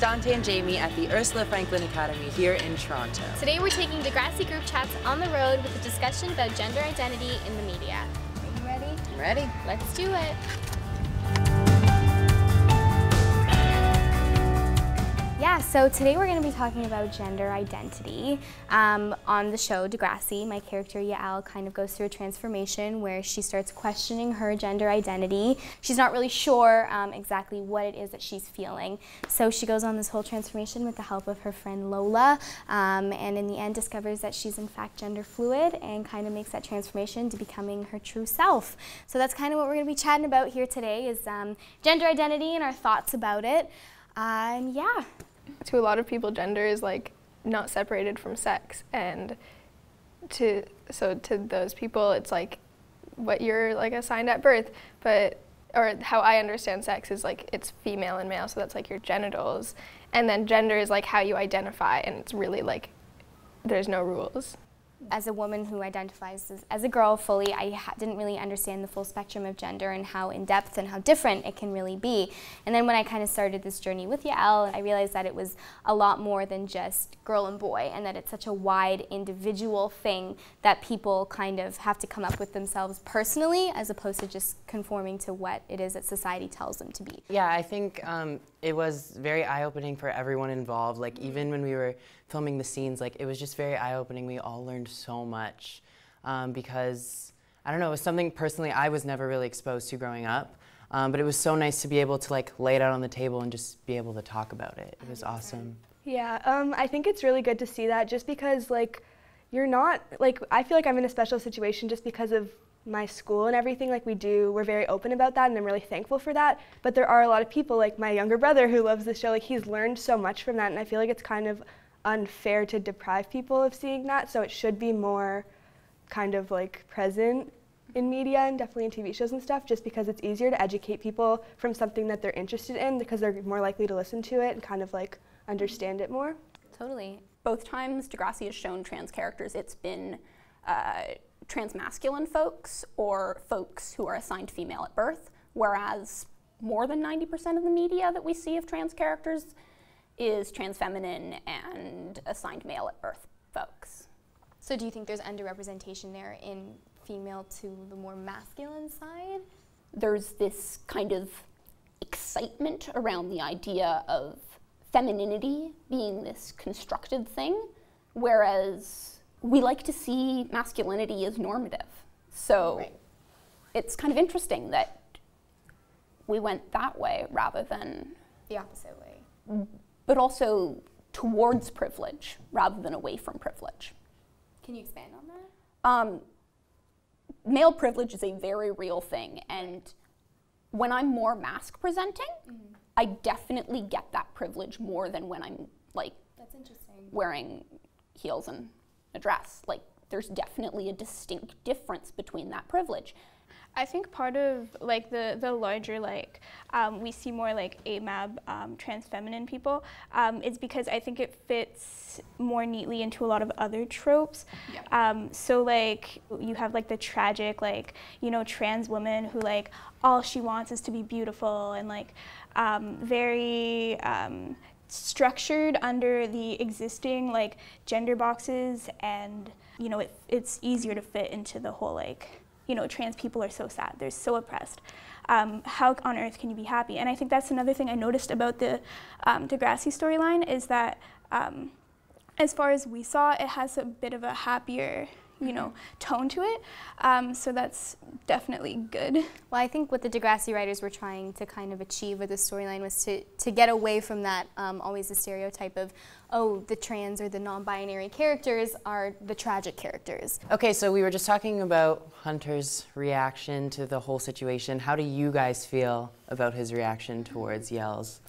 Dante and Jamie at the Ursula Franklin Academy here in Toronto. Today we're taking Degrassi group chats on the road with a discussion about gender identity in the media. Are you ready? I'm ready. Let's do it. Yeah, so today we're going to be talking about gender identity. On the show Degrassi, my character Yael kind of goes through a transformation where she starts questioning her gender identity. She's not really sure exactly what it is that she's feeling. So she goes on this whole transformation with the help of her friend Lola, and in the end discovers that she's in fact gender fluid and kind of makes that transformation to becoming her true self. So that's kind of what we're going to be chatting about here today is gender identity and our thoughts about it. Yeah. To a lot of people, gender is like not separated from sex, and so to those people, it's like what you're like assigned at birth. But or how I understand sex is like it's female and male, so that's like your genitals, and then gender is like how you identify, and it's really like there's no rules. As a woman who identifies as a girl fully, I didn't really understand the full spectrum of gender and how in-depth and how different it can really be. And then when I kind of started this journey with Yael, I realized that it was a lot more than just girl and boy, and that it's such a wide individual thing that people kind of have to come up with themselves personally as opposed to just conforming to what it is that society tells them to be. Yeah, I think it was very eye-opening for everyone involved. Like even when we were filming the scenes, like it was just very eye-opening. We all learned so much because, I don't know, it was something personally I was never really exposed to growing up, but it was so nice to be able to like lay it out on the table and just be able to talk about it. It was awesome. Yeah, I think it's really good to see that just because like you're not, like I feel like I'm in a special situation just because of my school and everything, like we're very open about that, and I'm really thankful for that. But there are a lot of people, like my younger brother who loves the show, like he's learned so much from that, and I feel like it's kind of unfair to deprive people of seeing that, so it should be more kind of like present in media and definitely in TV shows and stuff, just because it's easier to educate people from something that they're interested in because they're more likely to listen to it and kind of like understand it more. Totally. Both times Degrassi has shown trans characters, it's been transmasculine folks or folks who are assigned female at birth, whereas more than 90% of the media that we see of trans characters is transfeminine and assigned male at birth folks. So do you think there's underrepresentation there in female to the more masculine side? There's this kind of excitement around the idea of femininity being this constructed thing, whereas we like to see masculinity as normative. So right. It's kind of interesting that we went that way rather than the opposite way. But also towards privilege rather than away from privilege. Can you expand on that? Male privilege is a very real thing, and when I'm more mask presenting, I definitely get that privilege more than when I'm like That's interesting. Wearing heels and a dress. Like there's definitely a distinct difference between that privilege. I think part of like the larger like we see more like AMAB trans feminine people is because I think it fits more neatly into a lot of other tropes. Yeah. So like you have like the tragic like trans woman who like all she wants is to be beautiful and like very structured under the existing like gender boxes, and it's easier to fit into the whole like trans people are so sad, they're so oppressed. How on earth can you be happy? And I think that's another thing I noticed about the Degrassi storyline is that as far as we saw, it has a bit of a happier tone to it. So that's definitely good. Well, I think what the Degrassi writers were trying to kind of achieve with the storyline was to get away from that always the stereotype of, oh, the trans or the non-binary characters are the tragic characters. Okay, so we were just talking about Hunter's reaction to the whole situation. How do you guys feel about his reaction towards Yael's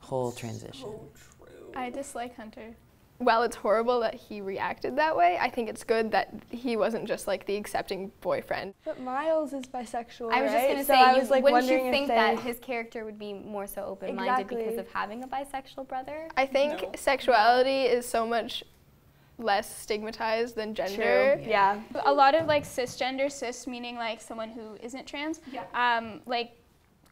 whole transition? So true. I dislike Hunter. While it's horrible that he reacted that way, I think it's good that he wasn't just like the accepting boyfriend. But Miles is bisexual, right? I was just going to say, wouldn't you think that his character would be more so open-minded because of having a bisexual brother? I think sexuality is so much less stigmatized than gender. True. Yeah. A lot of like cisgender, cis meaning like someone who isn't trans, like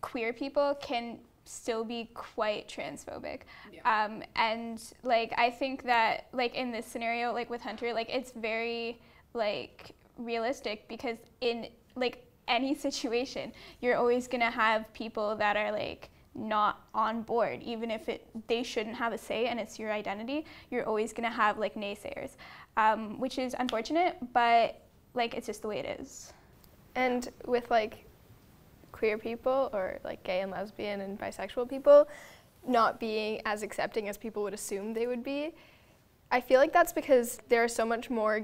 queer people can still be quite transphobic. Yeah. And like, I think that like in this scenario, like with Hunter, like it's very like realistic, because in like any situation, you're always gonna have people that are like not on board, even if they shouldn't have a say and it's your identity. You're always gonna have like naysayers, which is unfortunate, but like it's just the way it is. And with like queer people, or like gay and lesbian and bisexual people not being as accepting as people would assume they would be, I feel like that's because there's so much more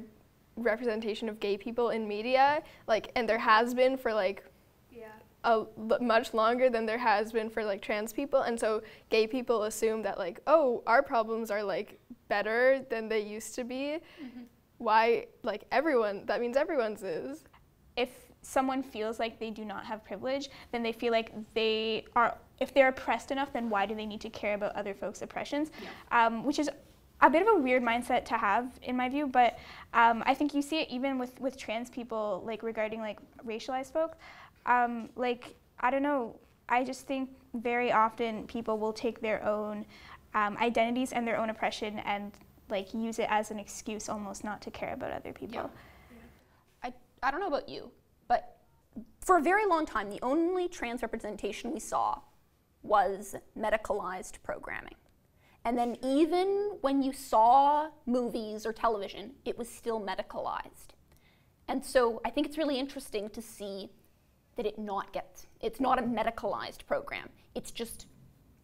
representation of gay people in media, like, and there has been for like much longer than there has been for like trans people, and so gay people assume that like, oh, our problems are like better than they used to be. Mm-hmm. Why, like, everyone, that means everyone's is. If someone feels like they do not have privilege, then they feel like they are, if they're oppressed enough, then why do they need to care about other folks' oppressions? Yeah. Which is a bit of a weird mindset to have, in my view, but I think you see it even with trans people, like regarding like racialized folks. Like, I don't know, I just think very often people will take their own identities and their own oppression and like use it as an excuse almost not to care about other people. Yeah. Yeah. I don't know about you, but for a very long time, the only trans representation we saw was medicalized programming. And then even when you saw movies or television, it was still medicalized. And so I think it's really interesting to see that it's not a medicalized program. It's just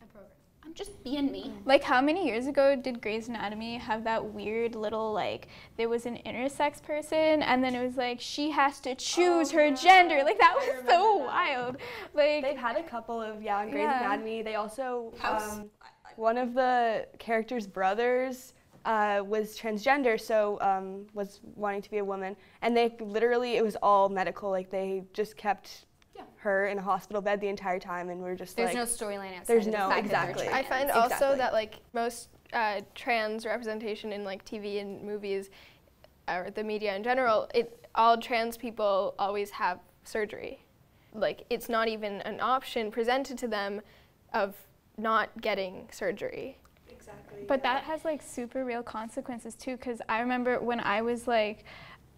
a program. I'm just being me. Like, how many years ago did Grey's Anatomy have that weird little, like, there was an intersex person, and then it was like, she has to choose her gender. Like, that was so wild. Like, they've had a couple of, on Grey's Anatomy. They also, House. One of the characters' brothers was transgender, so was wanting to be a woman. And they literally, it was all medical. Like, they just kept her in a hospital bed the entire time, and we're just there's no storyline outside. There's no, exactly. I find also that, like, most trans representation in, like, TV and movies, or the media in general, all trans people always have surgery. Like, it's not even an option presented to them of not getting surgery. Exactly. But that has like super real consequences too, because I remember when I was like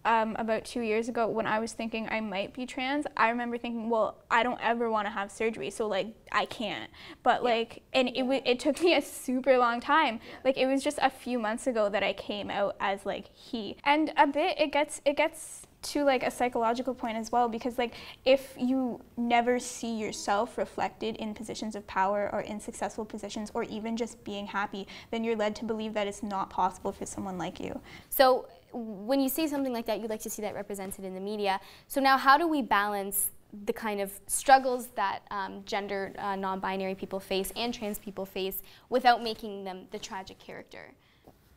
about 2 years ago, when I was thinking I might be trans, I remember thinking, well, I don't ever want to have surgery, so like I can't. But like, and it took me a super long time. Like, it was just a few months ago that I came out as like he. And a bit it gets to like a psychological point as well, because like if you never see yourself reflected in positions of power or in successful positions or even just being happy, then you're led to believe that it's not possible for someone like you. So when you see something like that, you'd like to see that represented in the media. So now, how do we balance the kind of struggles that gender non-binary people face and trans people face without making them the tragic character?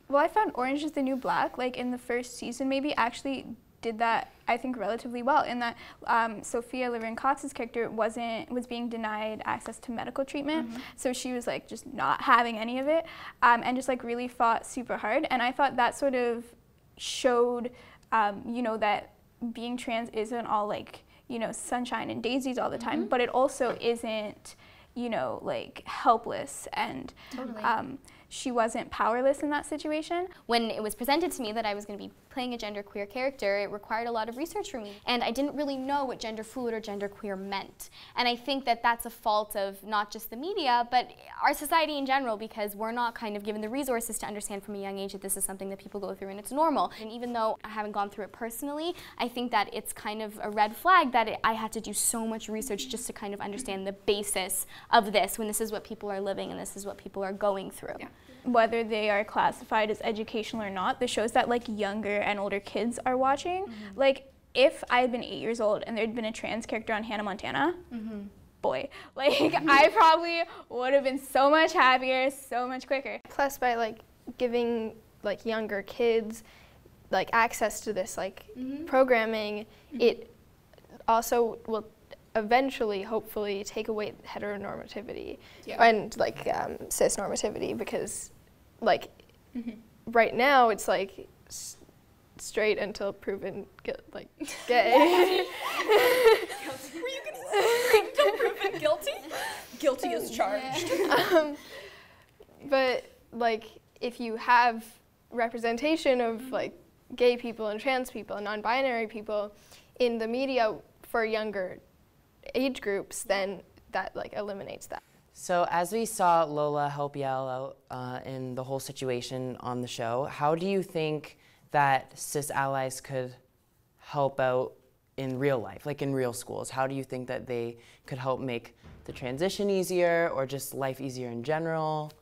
Well, I found Orange is the New Black, like in the first season maybe, actually did that, I think, relatively well, in that Sophia Laverne Cox's character was being denied access to medical treatment. Mm-hmm. So she was like just not having any of it, and just like really fought super hard. And I thought that sort of showed, you know, that being trans isn't all like, you know, sunshine and daisies all the time, mm-hmm. but it also isn't, you know, like helpless, and totally. She wasn't powerless in that situation. When it was presented to me that I was going to be playing a genderqueer character, it required a lot of research for me. And I didn't really know what gender fluid or genderqueer meant. And I think that that's a fault of not just the media, but our society in general, because we're not kind of given the resources to understand from a young age that this is something that people go through and it's normal. And even though I haven't gone through it personally, I think that it's kind of a red flag that I had to do so much research just to kind of understand the basis of this, when this is what people are living and this is what people are going through. Yeah. Whether they are classified as educational or not, the shows that like younger and older kids are watching, mm-hmm. like if I had been 8 years old and there had been a trans character on Hannah Montana, mm-hmm. boy, like I probably would have been so much happier, so much quicker. Plus, by like giving like younger kids like access to this like mm-hmm. programming, mm-hmm. it also will eventually, hopefully, take away heteronormativity and like cis normativity, because like mm-hmm. right now it's like straight until proven gay. Were you gonna say straight until proven guilty? Guilty as charged. charged. Yeah. But like, if you have representation of like gay people and trans people and non-binary people in the media for younger age groups, then that like eliminates that. So as we saw Lola help Yael out in the whole situation on the show, how do you think that cis allies could help out in real life, like in real schools? How do you think that they could help make the transition easier or just life easier in general?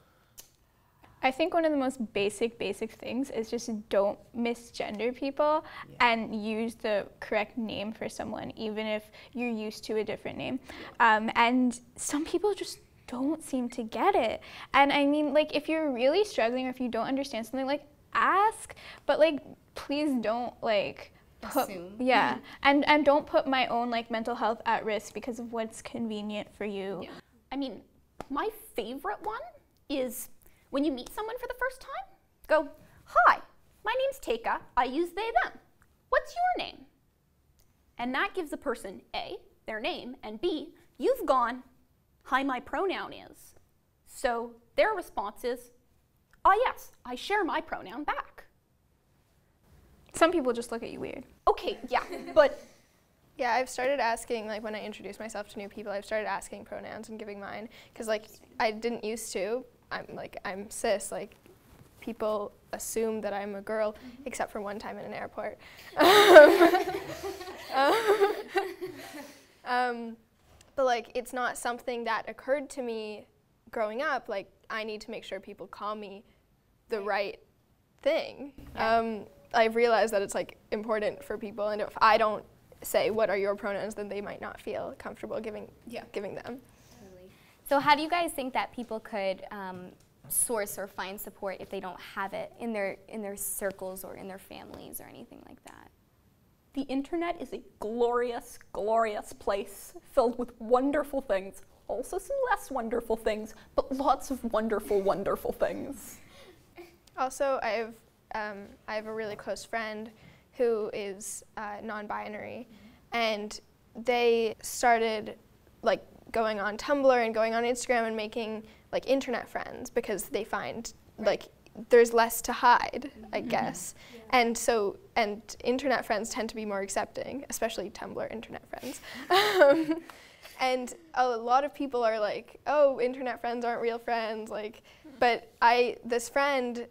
I think one of the most basic things is just don't misgender people and use the correct name for someone, even if you're used to a different name. And some people just don't seem to get it. And I mean, like, if you're really struggling or if you don't understand something, like, ask, but like, please don't like, assume. Yeah, and don't put my own like mental health at risk because of what's convenient for you. Yeah. I mean, my favorite one is when you meet someone for the first time, go, "Hi, my name's Teika, I use they, them. What's your name?" And that gives the person A, their name, and B, you've gone, "Hi, my pronoun is." So their response is, "Ah, yes, I share my pronoun back." Some people just look at you weird. Okay, yeah, but. Yeah, I've started asking, like when I introduce myself to new people, I've started asking pronouns and giving mine, because like I didn't used to. I'm cis, like people assume that I'm a girl, except for one time in an airport. But like, it's not something that occurred to me growing up. Like, I need to make sure people call me the right thing. Yeah. I've realized that it's like important for people, and if I don't say what are your pronouns, then they might not feel comfortable giving them. So how do you guys think that people could source or find support if they don't have it in their circles or in their families or anything like that? The internet is a glorious, glorious place filled with wonderful things, also some less wonderful things, but lots of wonderful, wonderful things. Also, I have a really close friend who is non-binary, and they started like going on Tumblr and going on Instagram and making like internet friends because they find like there's less to hide, I guess. Yeah. And internet friends tend to be more accepting, especially Tumblr internet friends. And a lot of people are like, "Oh, internet friends aren't real friends." Like, but this friend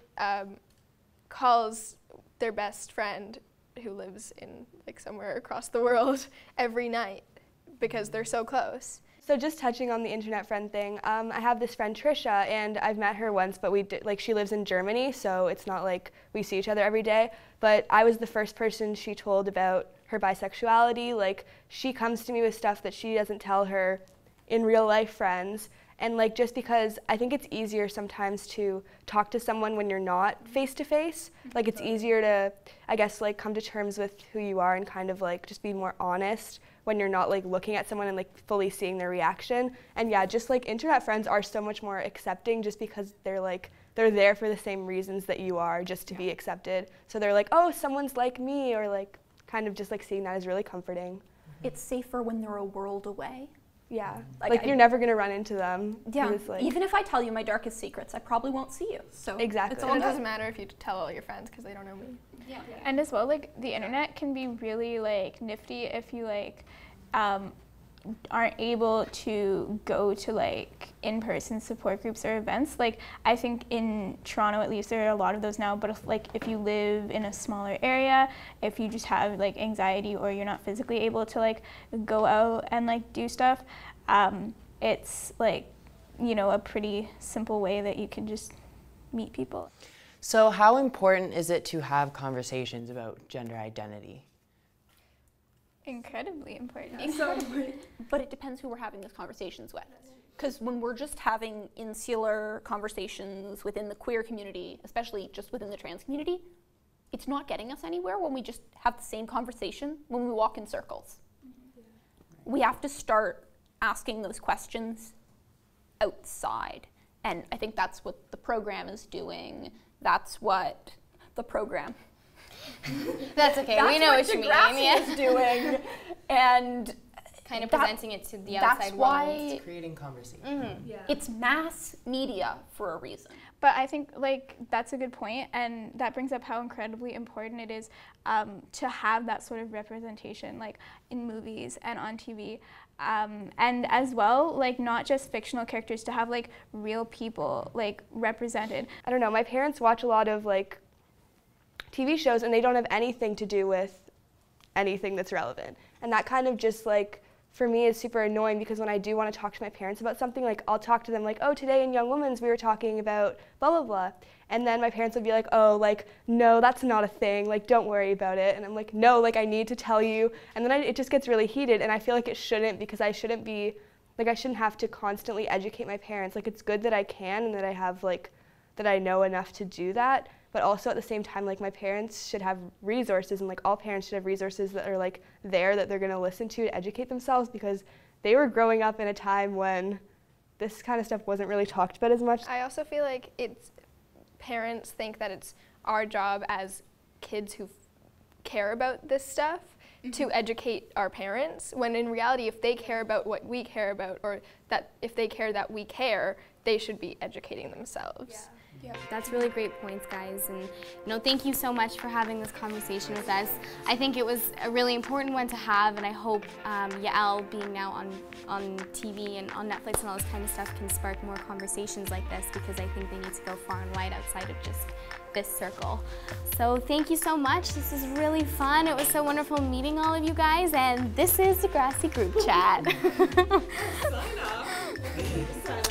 calls their best friend who lives in like somewhere across the world every night because they're so close. So just touching on the internet friend thing, I have this friend Trisha, and I've met her once, but she lives in Germany, so it's not like we see each other every day. But I was the first person she told about her bisexuality. Like, she comes to me with stuff that she doesn't tell her in real life friends, and like, just because I think it's easier sometimes to talk to someone when you're not face to face. Like, it's easier to, I guess, like come to terms with who you are and kind of like just be more honest when you're not like looking at someone and like fully seeing their reaction. And yeah, just like internet friends are so much more accepting just because they're there for the same reasons that you are, just to be accepted. So they're like, "Oh, someone's like me," or like kind of just like seeing that is really comforting. It's safer when they're a world away. Yeah, like you're never gonna run into them. Yeah, like, even if I tell you my darkest secrets, I probably won't see you. So exactly, it doesn't matter if you tell all your friends because they don't know me. Yeah. Yeah, and as well, like the internet can be really like nifty if you like aren't able to go to like in-person support groups or events. Like, I think in Toronto at least there are a lot of those now, but if you live in a smaller area, if you just have like anxiety or you're not physically able to like go out and like do stuff, it's like, you know, a pretty simple way that you can just meet people. So how important is it to have conversations about gender identity? Incredibly important. Exactly. But it depends who we're having those conversations with. Because when we're just having insular conversations within the queer community, especially just within the trans community, it's not getting us anywhere when we just have the same conversation when we walk in circles. We have to start asking those questions outside. And I think that's what the program is doing. That's what the program That's okay. That's we know what you mean. Degrassi is doing, and kind of presenting it to the outside world. It's creating conversation. Mm-hmm. Yeah. It's mass media for a reason. But I think like that's a good point, and that brings up how incredibly important it is to have that sort of representation, like in movies and on TV, and as well, like not just fictional characters, to have like real people like represented. I don't know. My parents watch a lot of like TV shows, and they don't have anything to do with anything that's relevant. And that kind of just like, for me, is super annoying, because when I do want to talk to my parents about something, like I'll talk to them like, oh, today in Young Women's we were talking about blah, blah, blah. And then my parents would be like, oh, like, no, that's not a thing. Like, don't worry about it. And I'm like, no, like, I need to tell you. And then it just gets really heated, and I feel like it shouldn't, because I shouldn't be, like, I shouldn't have to constantly educate my parents. Like, it's good that I can and that I have, like, that I know enough to do that. But also at the same time, like, my parents should have resources, and like all parents should have resources that are like there, that they're going to listen to educate themselves, because they were growing up in a time when this kind of stuff wasn't really talked about as much. I also feel like it's parents think that it's our job as kids who care about this stuff to educate our parents, when in reality, if they care about what we care about, or that if they care that we care, they should be educating themselves. Yeah. Yeah. That's really great points, guys, and you know, thank you so much for having this conversation with us. I think it was a really important one to have, and I hope Yael being now on TV and on Netflix and all this kind of stuff can spark more conversations like this, because I think they need to go far and wide outside of just this circle. So thank you so much. This is really fun. It was so wonderful meeting all of you guys, and this is Degrassi Group Chat. Sign up.